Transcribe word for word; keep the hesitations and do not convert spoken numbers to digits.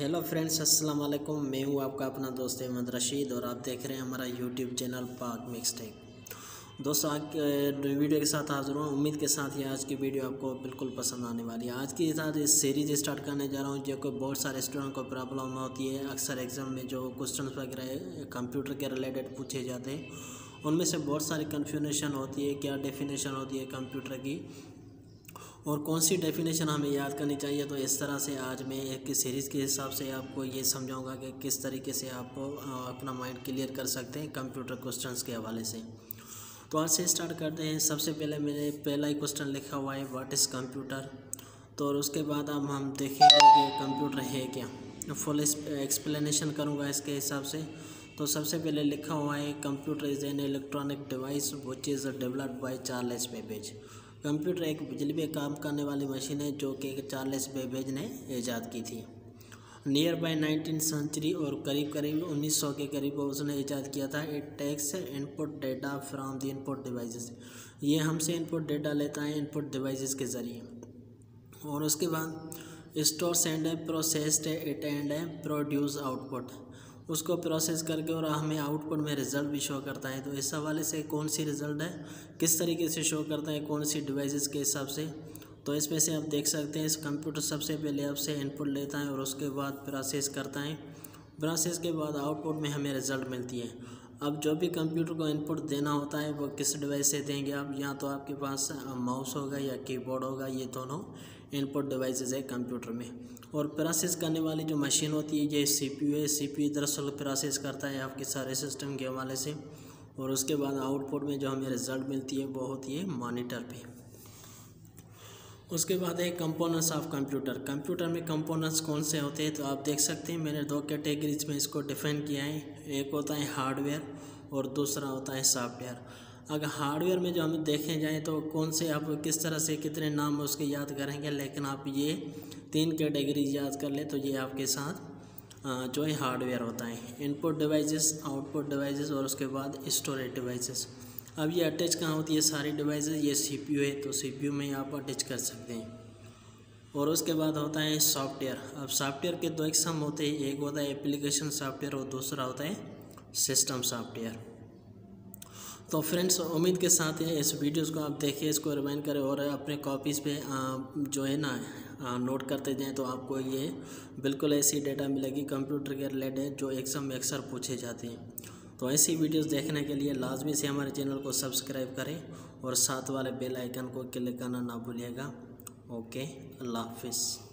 Hello friends, अस्सलाम वालेकुम। मैं हूँ आपका अपना दोस्त अहमद रशीद और आप देख रहे हैं हमारा YouTube channel Pak mix tech. दोस्तों, आज वीडियो के साथ हाजिर हुआ। उम्मीद के साथ ये आज की वीडियो आपको बिल्कुल पसंद आने वाली है। आज के साथ इस सीरीज़ स्टार्ट करने जा रहा हूँ जो कि बहुत सारे स्टूडेंट को प्रॉब्लम होती है। अक्सर एग्ज़ाम में जो क्वेश्चन वगैरह कंप्यूटर के रिलेटेड पूछे जाते हैं उनमें से बहुत सारी कन्फ्यूजन होती है। क्या डेफिनेशन होती है कंप्यूटर की और कौन सी डेफिनेशन हमें याद करनी चाहिए। तो इस तरह से आज मैं एक सीरीज़ के हिसाब से आपको ये समझाऊंगा कि किस तरीके से आप अपना माइंड क्लियर कर सकते हैं कंप्यूटर क्वेश्चंस के हवाले से। तो आज से स्टार्ट करते हैं। सबसे पहले मैंने पहला ही क्वेश्चन लिखा हुआ है, व्हाट इज़ कंप्यूटर। तो उसके बाद अब हम देखेंगे कि कंप्यूटर है क्या, फुल एक्सप्लेनेशन करूँगा इसके हिसाब से। तो सबसे पहले लिखा हुआ है, computer is an electronic device which is developed by Charles Babbage. Computer एक बिजली पे काम करने वाली मशीन है जो कि चार्ल्स बेबेज ने ईजाद की थी। नियर बाय नाइनटीन सेंचुरी और करीब करीब उन्नीस सौ के करीब उसने ईजाद किया था। It takes input data from the input devices. ये हमसे इनपुट डेटा लेता है इनपुट डिवाइसेस के ज़रिए। और उसके बाद stores and processed it and produce output. उसको प्रोसेस करके और हमें आउटपुट में रिज़ल्ट भी शो करता है। तो इस हवाले से कौन सी रिज़ल्ट है, किस तरीके से शो करता है, कौन सी डिवाइसेस के हिसाब से। तो इसमें से आप देख सकते हैं इस कंप्यूटर सबसे पहले आपसे इनपुट लेता है और उसके बाद प्रोसेस करता है। प्रोसेस के बाद आउटपुट में हमें रिज़ल्ट मिलती है। अब जो भी कंप्यूटर को इनपुट देना होता है वो किस डिवाइस से देंगे आप, या तो आपके पास माउस होगा या कीबोर्ड होगा। ये दोनों इनपुट डिवाइसेस है कंप्यूटर में। और प्रोसेस करने वाली जो मशीन होती है ये सीपीयू है। सीपीयू दरअसल प्रोसेस करता है आपके सारे सिस्टम के हवाले से। और उसके बाद आउटपुट में जो हमें रिज़ल्ट मिलती है वो होती है मॉनिटर पे। उसके बाद है कंपोनेंट्स ऑफ कंप्यूटर। कंप्यूटर में कंपोनेंट्स कौन से होते हैं, तो आप देख सकते हैं मैंने दो कैटेगरीज में इसको डिफाइन किया है। एक होता है हार्डवेयर और दूसरा होता है सॉफ्टवेयर। अगर हार्डवेयर में जो हम देखें जाएँ तो कौन से आप किस तरह से कितने नाम उसके याद करेंगे, लेकिन आप ये तीन कैटेगरी याद कर ले तो ये आपके साथ जो है हार्डवेयर होता है। इनपुट डिवाइसेस, आउटपुट डिवाइसेस और उसके बाद स्टोरेज डिवाइसेस। अब ये अटैच कहाँ होती है सारी डिवाइसेस, ये सीपीयू है तो सीपीयू में आप अटैच कर सकते हैं। और उसके बाद होता है सॉफ्टवेयर। अब सॉफ्टवेयर के दो किस्म होते हैं, एक होता है एप्लीकेशन सॉफ्टवेयर और दूसरा होता है सिस्टम सॉफ्टवेयर। तो फ्रेंड्स, उम्मीद के साथ है इस वीडियोस को आप देखिए, इसको रिमाइंड करें और अपने कॉपीज़ पे जो है ना नोट करते जाएं तो आपको ये बिल्कुल ऐसी डेटा मिलेगी कंप्यूटर के रिलेटेड जो एग्जाम में अक्सर पूछे जाते हैं। तो ऐसी वीडियोस देखने के लिए लाजमी से हमारे चैनल को सब्सक्राइब करें और साथ वाले बेल आइकन को क्लिक करना ना भूलिएगा। ओके, अल्लाह हाफिज़।